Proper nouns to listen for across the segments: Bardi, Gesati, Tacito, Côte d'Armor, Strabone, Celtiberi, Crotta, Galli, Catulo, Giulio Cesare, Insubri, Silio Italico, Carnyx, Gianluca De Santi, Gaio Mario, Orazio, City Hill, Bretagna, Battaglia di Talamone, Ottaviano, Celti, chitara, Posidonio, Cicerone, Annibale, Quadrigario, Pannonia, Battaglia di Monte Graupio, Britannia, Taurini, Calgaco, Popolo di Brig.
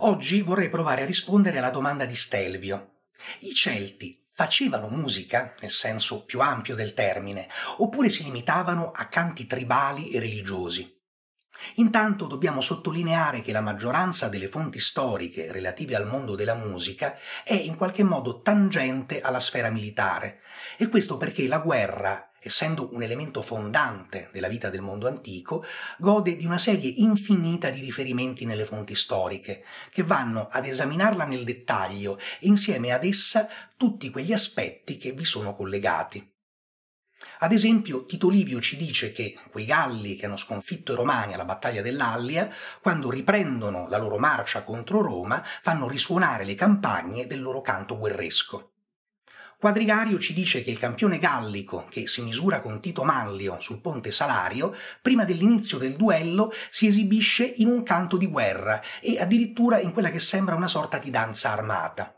Oggi vorrei provare a rispondere alla domanda di Stelvio. I Celti facevano musica, nel senso più ampio del termine, oppure si limitavano a canti tribali e religiosi? Intanto dobbiamo sottolineare che la maggioranza delle fonti storiche relative al mondo della musica è in qualche modo tangente alla sfera militare, e questo perché la guerra, essendo un elemento fondante della vita del mondo antico, gode di una serie infinita di riferimenti nelle fonti storiche, che vanno ad esaminarla nel dettaglio e insieme ad essa tutti quegli aspetti che vi sono collegati. Ad esempio, Tito Livio ci dice che quei Galli che hanno sconfitto i Romani alla Battaglia dell'Allia, quando riprendono la loro marcia contro Roma, fanno risuonare le campagne del loro canto guerresco. Quadrigario ci dice che il campione gallico, che si misura con Tito Manlio sul Ponte Salario, prima dell'inizio del duello si esibisce in un canto di guerra e addirittura in quella che sembra una sorta di danza armata.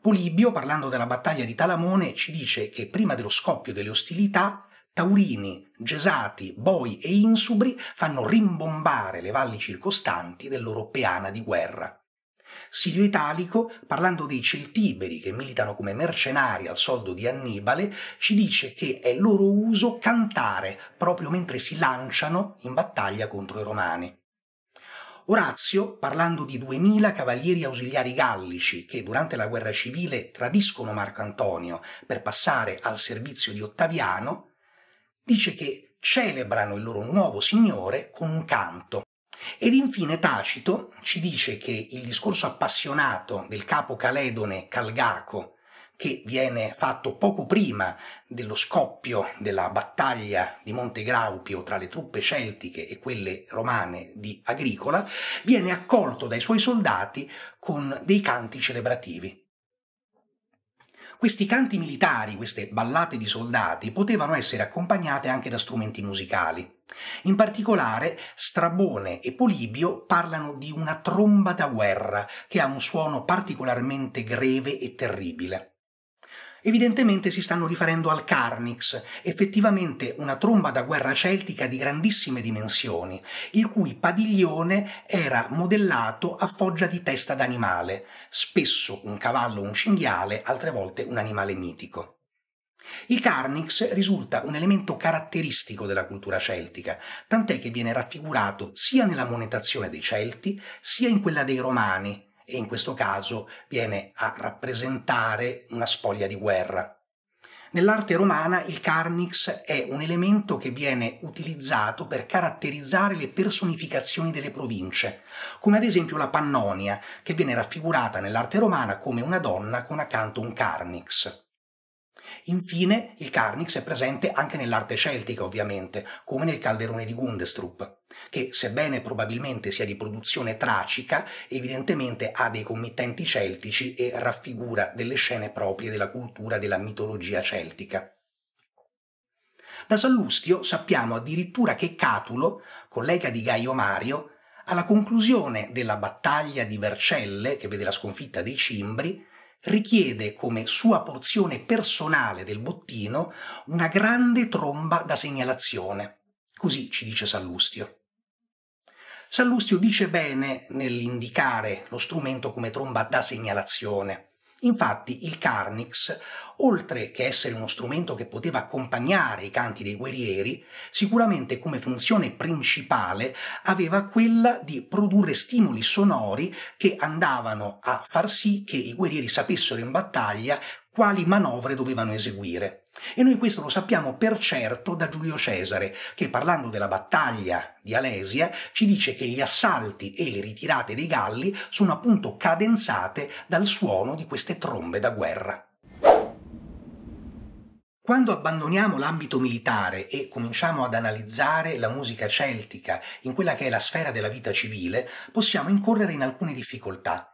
Polibio, parlando della battaglia di Talamone, ci dice che prima dello scoppio delle ostilità, Taurini, Gesati, Boi e Insubri fanno rimbombare le valli circostanti del loro peana di guerra. Silio Italico, parlando dei Celtiberi che militano come mercenari al soldo di Annibale, ci dice che è loro uso cantare proprio mentre si lanciano in battaglia contro i Romani. Orazio, parlando di 2000 cavalieri ausiliari gallici che durante la guerra civile tradiscono Marco Antonio per passare al servizio di Ottaviano, dice che celebrano il loro nuovo signore con un canto. Ed infine Tacito ci dice che il discorso appassionato del capo caledone Calgaco, che viene fatto poco prima dello scoppio della battaglia di Monte Graupio tra le truppe celtiche e quelle romane di Agricola, viene accolto dai suoi soldati con dei canti celebrativi. Questi canti militari, queste ballate di soldati, potevano essere accompagnate anche da strumenti musicali. In particolare, Strabone e Polibio parlano di una tromba da guerra che ha un suono particolarmente greve e terribile. Evidentemente si stanno riferendo al Carnyx, effettivamente una tromba da guerra celtica di grandissime dimensioni, il cui padiglione era modellato a foggia di testa d'animale, spesso un cavallo o un cinghiale, altre volte un animale mitico. Il Carnyx risulta un elemento caratteristico della cultura celtica, tant'è che viene raffigurato sia nella monetazione dei Celti, sia in quella dei Romani, e in questo caso viene a rappresentare una spoglia di guerra. Nell'arte romana il Carnyx è un elemento che viene utilizzato per caratterizzare le personificazioni delle province, come ad esempio la Pannonia, che viene raffigurata nell'arte romana come una donna con accanto un Carnyx. Infine, il Carnyx è presente anche nell'arte celtica, ovviamente, come nel calderone di Gundestrup, che, sebbene probabilmente sia di produzione tracica, evidentemente ha dei committenti celtici e raffigura delle scene proprie della cultura della mitologia celtica. Da Sallustio sappiamo addirittura che Catulo, collega di Gaio Mario, alla conclusione della battaglia di Vercelle, che vede la sconfitta dei Cimbri, richiede come sua porzione personale del bottino una grande tromba da segnalazione. Così ci dice Sallustio. Sallustio dice bene nell'indicare lo strumento come tromba da segnalazione. Infatti il Carnyx, oltre che essere uno strumento che poteva accompagnare i canti dei guerrieri, sicuramente come funzione principale aveva quella di produrre stimoli sonori che andavano a far sì che i guerrieri sapessero in battaglia quali manovre dovevano eseguire. E noi questo lo sappiamo per certo da Giulio Cesare, che parlando della battaglia di Alesia ci dice che gli assalti e le ritirate dei Galli sono appunto cadenzate dal suono di queste trombe da guerra. Quando abbandoniamo l'ambito militare e cominciamo ad analizzare la musica celtica in quella che è la sfera della vita civile, possiamo incorrere in alcune difficoltà.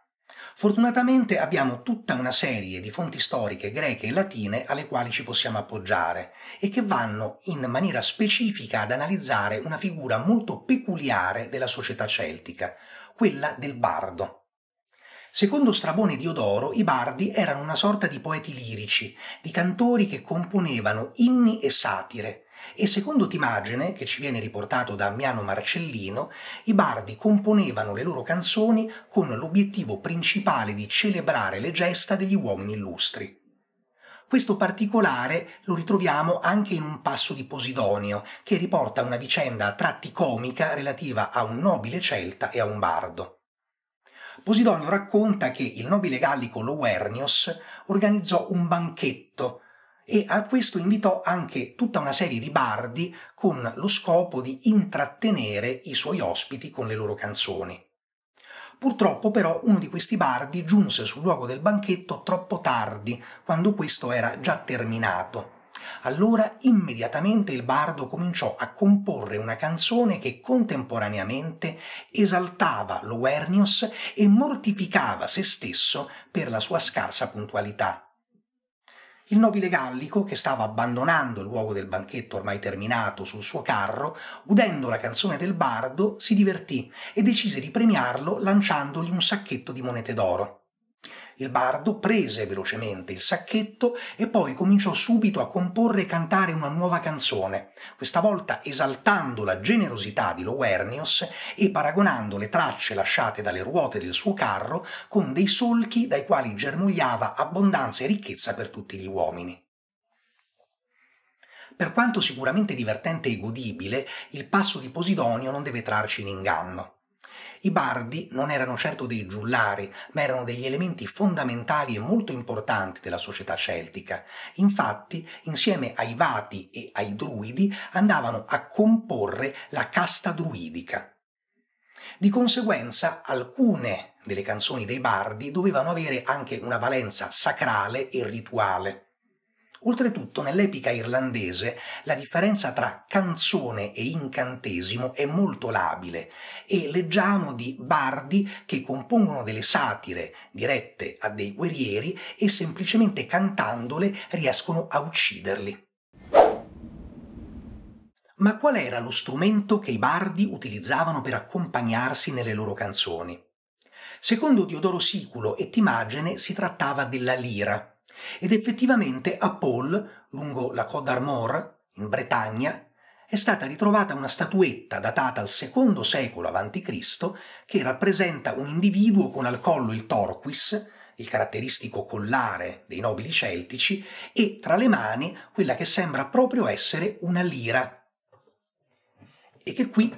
Fortunatamente abbiamo tutta una serie di fonti storiche greche e latine alle quali ci possiamo appoggiare e che vanno in maniera specifica ad analizzare una figura molto peculiare della società celtica, quella del bardo. Secondo Strabone e Diodoro, i bardi erano una sorta di poeti lirici, di cantori che componevano inni e satire, E secondo Timagene, che ci viene riportato da Ammiano Marcellino, i bardi componevano le loro canzoni con l'obiettivo principale di celebrare le gesta degli uomini illustri. Questo particolare lo ritroviamo anche in un passo di Posidonio, che riporta una vicenda a tratti comica relativa a un nobile celta e a un bardo. Posidonio racconta che il nobile gallico Lovernios organizzò un banchetto e a questo invitò anche tutta una serie di bardi con lo scopo di intrattenere i suoi ospiti con le loro canzoni. Purtroppo però uno di questi bardi giunse sul luogo del banchetto troppo tardi, quando questo era già terminato. Allora immediatamente il bardo cominciò a comporre una canzone che contemporaneamente esaltava Lovernios e mortificava se stesso per la sua scarsa puntualità. Il nobile gallico, che stava abbandonando il luogo del banchetto ormai terminato sul suo carro, udendo la canzone del bardo, si divertì e decise di premiarlo lanciandogli un sacchetto di monete d'oro. Il bardo prese velocemente il sacchetto e poi cominciò subito a comporre e cantare una nuova canzone, questa volta esaltando la generosità di Lovernios e paragonando le tracce lasciate dalle ruote del suo carro con dei solchi dai quali germogliava abbondanza e ricchezza per tutti gli uomini. Per quanto sicuramente divertente e godibile, il passo di Posidonio non deve trarci in inganno. I bardi non erano certo dei giullari, ma erano degli elementi fondamentali e molto importanti della società celtica. Infatti, insieme ai vati e ai druidi, andavano a comporre la casta druidica. Di conseguenza, alcune delle canzoni dei bardi dovevano avere anche una valenza sacrale e rituale. Oltretutto, nell'epica irlandese, la differenza tra canzone e incantesimo è molto labile e leggiamo di bardi che compongono delle satire dirette a dei guerrieri e semplicemente cantandole riescono a ucciderli. Ma qual era lo strumento che i bardi utilizzavano per accompagnarsi nelle loro canzoni? Secondo Diodoro Siculo e Timagene si trattava della lira. Ed effettivamente a Paul, lungo la Côte d'Armor, in Bretagna, è stata ritrovata una statuetta datata al II secolo a.C. che rappresenta un individuo con al collo il torquis, il caratteristico collare dei nobili celtici, e tra le mani quella che sembra proprio essere una lira, e che qui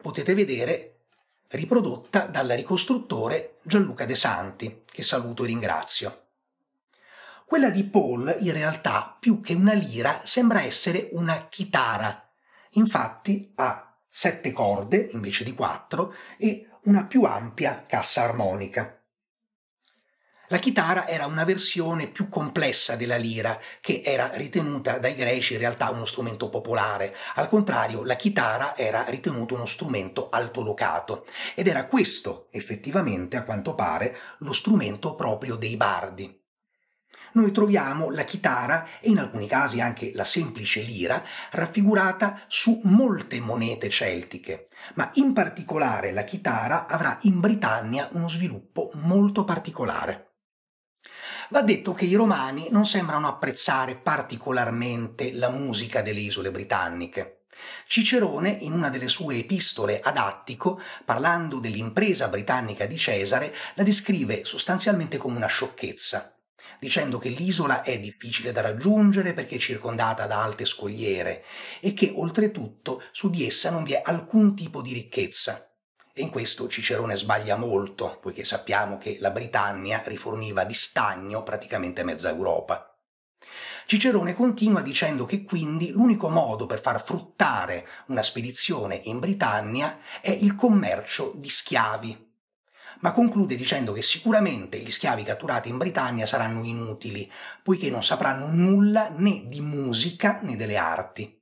potete vedere riprodotta dal ricostruttore Gianluca De Santi, che saluto e ringrazio. Quella di Paul, in realtà, più che una lira, sembra essere una chitara. Infatti ha 7 corde, invece di 4, e una più ampia cassa armonica. La chitara era una versione più complessa della lira, che era ritenuta dai greci in realtà uno strumento popolare. Al contrario, la chitara era ritenuta uno strumento altolocato. Ed era questo, effettivamente, a quanto pare, lo strumento proprio dei bardi. Noi troviamo la chitara e in alcuni casi anche la semplice lira raffigurata su molte monete celtiche, ma in particolare la chitara avrà in Britannia uno sviluppo molto particolare. Va detto che i romani non sembrano apprezzare particolarmente la musica delle isole britanniche. Cicerone, in una delle sue epistole ad Attico, parlando dell'impresa britannica di Cesare, la descrive sostanzialmente come una sciocchezza, dicendo che l'isola è difficile da raggiungere perché è circondata da alte scogliere e che oltretutto su di essa non vi è alcun tipo di ricchezza. E in questo Cicerone sbaglia molto, poiché sappiamo che la Britannia riforniva di stagno praticamente mezza Europa. Cicerone continua dicendo che quindi l'unico modo per far fruttare una spedizione in Britannia è il commercio di schiavi, ma conclude dicendo che sicuramente gli schiavi catturati in Britannia saranno inutili, poiché non sapranno nulla né di musica né delle arti.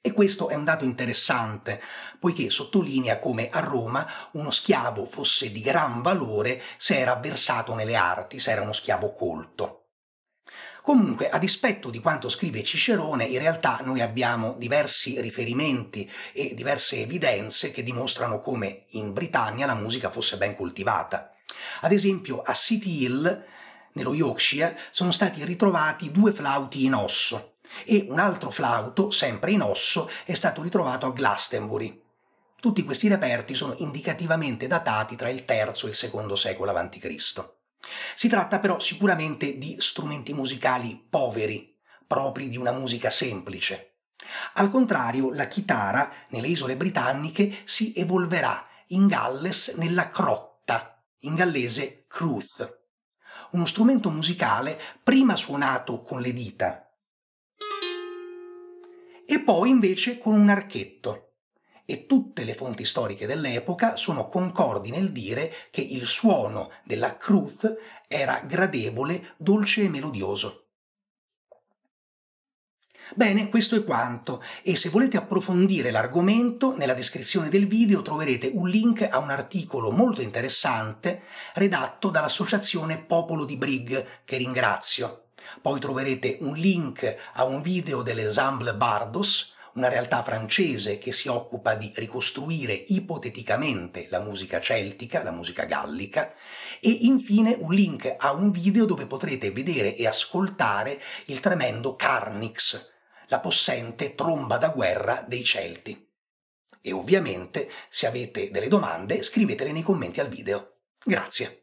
E questo è un dato interessante, poiché sottolinea come a Roma uno schiavo fosse di gran valore se era versato nelle arti, se era uno schiavo colto. Comunque, a dispetto di quanto scrive Cicerone, in realtà noi abbiamo diversi riferimenti e diverse evidenze che dimostrano come in Britannia la musica fosse ben coltivata. Ad esempio, a City Hill, nello Yorkshire, sono stati ritrovati 2 flauti in osso, e un altro flauto, sempre in osso, è stato ritrovato a Glastonbury. Tutti questi reperti sono indicativamente datati tra il III e il II secolo a.C. Si tratta però sicuramente di strumenti musicali poveri, propri di una musica semplice. Al contrario, la chitara, nelle isole britanniche, si evolverà in Galles nella crotta, in gallese crwth, uno strumento musicale prima suonato con le dita e poi invece con un archetto. E tutte le fonti storiche dell'epoca sono concordi nel dire che il suono della crwth era gradevole, dolce e melodioso. Bene, questo è quanto, e se volete approfondire l'argomento, nella descrizione del video troverete un link a un articolo molto interessante redatto dall'associazione Popolo di Brig, che ringrazio. Poi troverete un link a un video dell'Ensemble Bardos, una realtà francese che si occupa di ricostruire ipoteticamente la musica celtica, la musica gallica, e infine un link a un video dove potrete vedere e ascoltare il tremendo Carnyx, la possente tromba da guerra dei Celti. E ovviamente, se avete delle domande, scrivetele nei commenti al video. Grazie!